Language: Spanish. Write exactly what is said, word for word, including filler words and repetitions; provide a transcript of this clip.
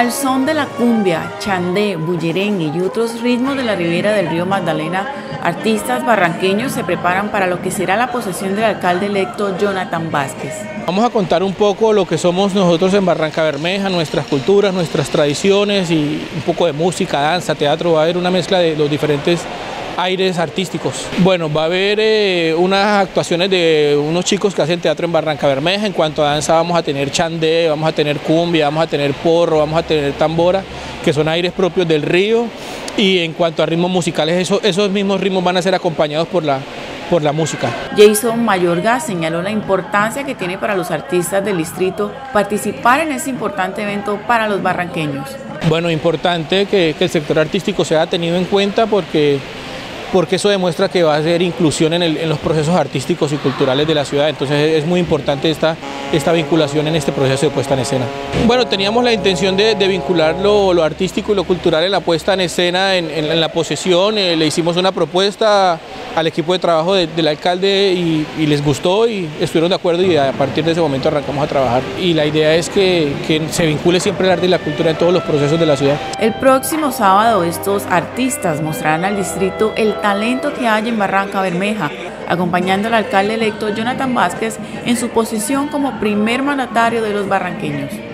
Al son de la cumbia, chandé, bullerengue y otros ritmos de la ribera del río Magdalena, artistas barranqueños se preparan para lo que será la posesión del alcalde electo Jonathan Vásquez. Vamos a contar un poco lo que somos nosotros en Barrancabermeja, nuestras culturas, nuestras tradiciones y un poco de música, danza, teatro. Va a haber una mezcla de los diferentes aires artísticos. Bueno, va a haber eh, unas actuaciones de unos chicos que hacen teatro en Barrancabermeja. En cuanto a danza vamos a tener chandé, vamos a tener cumbia, vamos a tener porro, vamos a tener tambora, que son aires propios del río. Y en cuanto a ritmos musicales, eso, esos mismos ritmos van a ser acompañados por la, por la música. Jason Mayorga señaló la importancia que tiene para los artistas del distrito participar en este importante evento para los barranqueños. Bueno, importante que, que el sector artístico sea tenido en cuenta porque porque eso demuestra que va a ser inclusión en, el, en los procesos artísticos y culturales de la ciudad. Entonces es muy importante esta, esta vinculación en este proceso de puesta en escena. Bueno, teníamos la intención de, de vincular lo, lo artístico y lo cultural en la puesta en escena, en, en, en la posesión. Eh, le hicimos una propuesta al equipo de trabajo de, del alcalde y, y les gustó y estuvieron de acuerdo, y a partir de ese momento arrancamos a trabajar. Y la idea es que, que se vincule siempre el arte y la cultura en todos los procesos de la ciudad. El próximo sábado estos artistas mostrarán al distrito el talento que hay en Barrancabermeja, acompañando al alcalde electo Jonathan Vásquez en su posición como primer mandatario de los barranqueños.